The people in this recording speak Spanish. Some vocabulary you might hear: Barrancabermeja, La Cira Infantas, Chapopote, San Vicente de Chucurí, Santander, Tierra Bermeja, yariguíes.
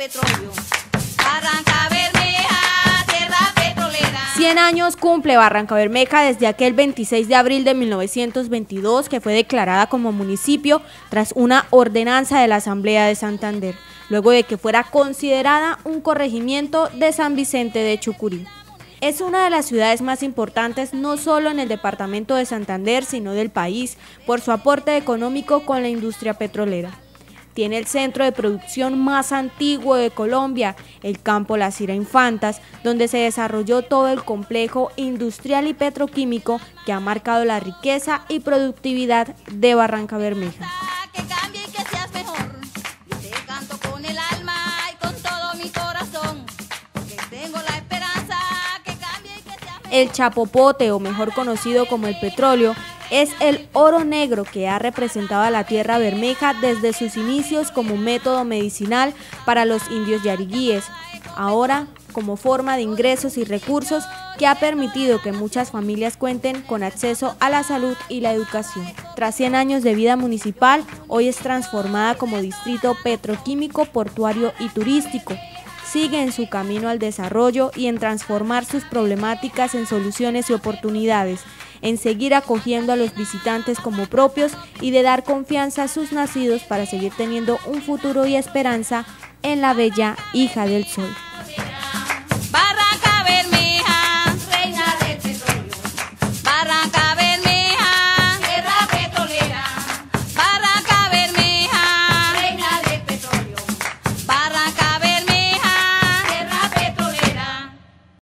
petróleo. Barrancabermeja, tierra petrolera. 100 años cumple Barrancabermeja desde aquel 26 de abril de 1922 que fue declarada como municipio tras una ordenanza de la Asamblea de Santander, luego de que fuera considerada un corregimiento de San Vicente de Chucurí. Es una de las ciudades más importantes no solo en el departamento de Santander, sino del país, por su aporte económico con la industria petrolera. Tiene el centro de producción más antiguo de Colombia, el campo La Cira Infantas, donde se desarrolló todo el complejo industrial y petroquímico que ha marcado la riqueza y productividad de Barrancabermeja. El chapopote, o mejor conocido como el petróleo, es el oro negro que ha representado a la Tierra Bermeja desde sus inicios como método medicinal para los indios yariguíes, ahora como forma de ingresos y recursos que ha permitido que muchas familias cuenten con acceso a la salud y la educación. Tras 100 años de vida municipal, hoy es transformada como distrito petroquímico, portuario y turístico. Sigue en su camino al desarrollo y en transformar sus problemáticas en soluciones y oportunidades, en seguir acogiendo a los visitantes como propios y de dar confianza a sus nacidos para seguir teniendo un futuro y esperanza en la bella hija del sol.